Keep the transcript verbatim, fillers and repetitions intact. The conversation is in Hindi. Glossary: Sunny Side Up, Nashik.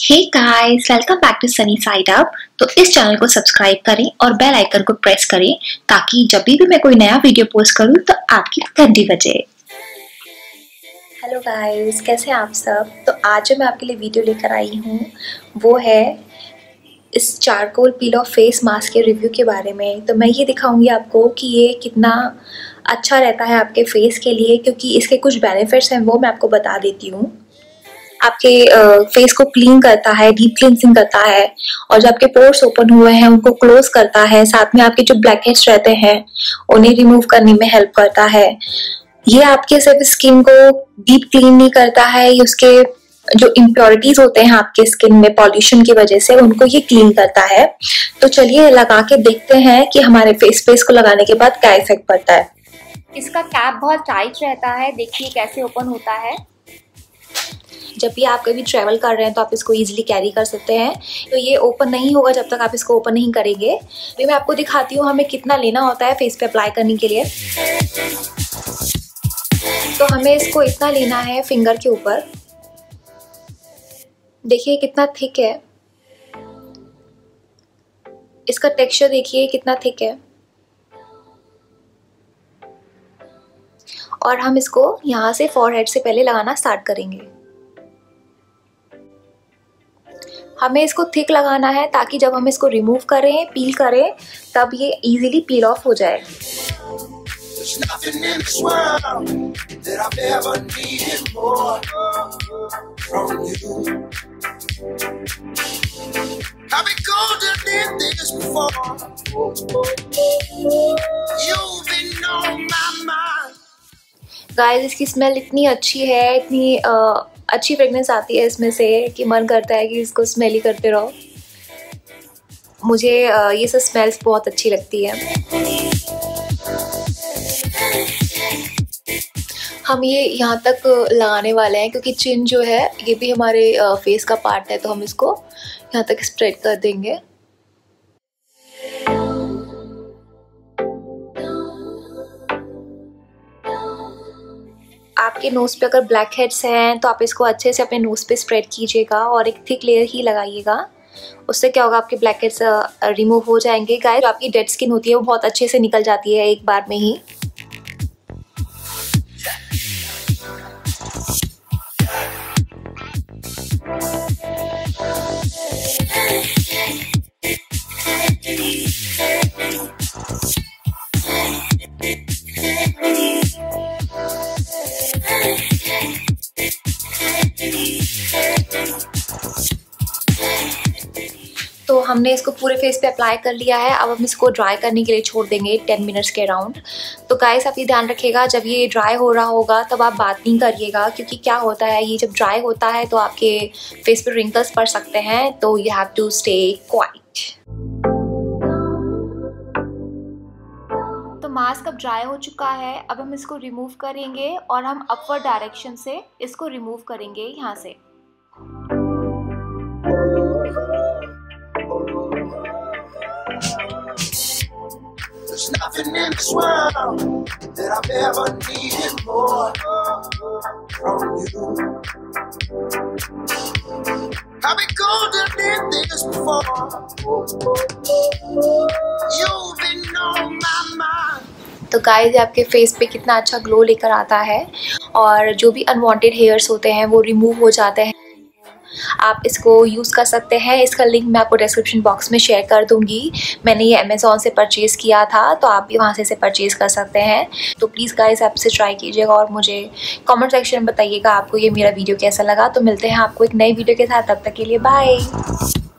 Hey guys, welcome back to Sunny Side Up। तो इस चैनल को सब्सक्राइब करें और बेल आइकन को प्रेस करें ताकि जब भी मैं कोई नया वीडियो पोस्ट करूं तो आपकी घंटी बजे। हेलो गाइस, कैसे हैं आप सब। तो आज जो मैं आपके लिए वीडियो लेकर आई हूं वो है इस चारकोल पीलो फेस मास्क के रिव्यू के बारे में। तो मैं ये दिखाऊंगी आपको कि ये कितना अच्छा रहता है आपके फेस के लिए, क्योंकि इसके कुछ बेनिफिट्स हैं वो मैं आपको बता देती हूँ। आपके फेस को क्लीन करता है, डीप क्लींसिंग करता है, और जो आपके पोर्स ओपन हुए हैं उनको क्लोज करता है। साथ में आपके जो ब्लैकहेड्स रहते हैं उन्हें रिमूव करने में हेल्प करता है। ये आपके सिर्फ स्किन को डीप क्लीन नहीं करता है, ये उसके जो इम्प्योरिटीज होते हैं आपके स्किन में पॉल्यूशन की वजह से उनको ये क्लीन करता है। तो चलिए लगा के देखते हैं कि हमारे फेस पे इसको लगाने के बाद क्या इफेक्ट पड़ता है। इसका कैप बहुत टाइट रहता है, देखिए कैसे ओपन होता है। जब भी आप कभी ट्रैवल कर रहे हैं तो आप इसको इजीली कैरी कर सकते हैं। तो ये ओपन नहीं होगा जब तक आप इसको ओपन नहीं करेंगे। तो मैं आपको दिखाती हूँ हमें कितना लेना होता है फेस पे अप्लाई करने के लिए। तो हमें इसको इतना लेना है फिंगर के ऊपर, देखिए कितना थिक है इसका टेक्सचर, देखिए कितना थिक है। और हम इसको यहाँ से फॉरहेड से पहले लगाना स्टार्ट करेंगे। हमें इसको थिक लगाना है ताकि जब हम इसको रिमूव करें, पील करें, तब ये इजीली पील ऑफ हो जाए। गाइस, इसकी स्मेल इतनी अच्छी है, इतनी आ, अच्छी फ्रेगनेंस आती है इसमें से कि मन करता है कि इसको स्मेल ही करते रहो। मुझे ये सब स्मेल्स बहुत अच्छी लगती है। हम ये यहाँ तक लगाने वाले हैं क्योंकि चिन जो है ये भी हमारे फेस का पार्ट है, तो हम इसको यहाँ तक स्प्रेड कर देंगे। आपके नोज़ पे अगर ब्लैक हेड्स हैं तो आप इसको अच्छे से अपने नोज़ पे स्प्रेड कीजिएगा और एक थिक लेयर ही लगाइएगा। उससे क्या होगा, आपके ब्लैक हेड्स रिमूव हो जाएंगे। गाइस, आपकी डेड स्किन होती है वो बहुत अच्छे से निकल जाती है एक बार में ही। तो हमने इसको पूरे फेस पे अप्लाई कर लिया है। अब हम इसको ड्राई करने के लिए छोड़ देंगे टेन मिनट्स के अराउंड। तो गाइस, आप ये ध्यान रखिएगा जब ये ड्राई हो रहा होगा तब आप बात नहीं करिएगा, क्योंकि क्या होता है ये जब ड्राई होता है तो आपके फेस पे रिंकल्स पड़ सकते हैं। तो you have to stay quiet. Mask अब ड्राई हो चुका है, अब हम इसको रिमूव करेंगे और हम अपवर्ड डायरेक्शन से इसको रिमूव करेंगे यहाँ से। तो गाइस, ये आपके फेस पे कितना अच्छा ग्लो लेकर आता है और जो भी अनवांटेड हेयर्स होते हैं वो रिमूव हो जाते हैं। आप इसको यूज़ कर सकते हैं। इसका लिंक मैं आपको डिस्क्रिप्शन बॉक्स में शेयर कर दूंगी। मैंने ये अमेज़ॉन से परचेज़ किया था, तो आप भी वहाँ से इसे परचेज़ कर सकते हैं। तो प्लीज़ गाइस, आप इसे ट्राई कीजिएगा और मुझे कमेंट सेक्शन में बताइएगा आपको ये मेरा वीडियो कैसा लगा। तो मिलते हैं आपको एक नई वीडियो के साथ, तब तक के लिए बाय।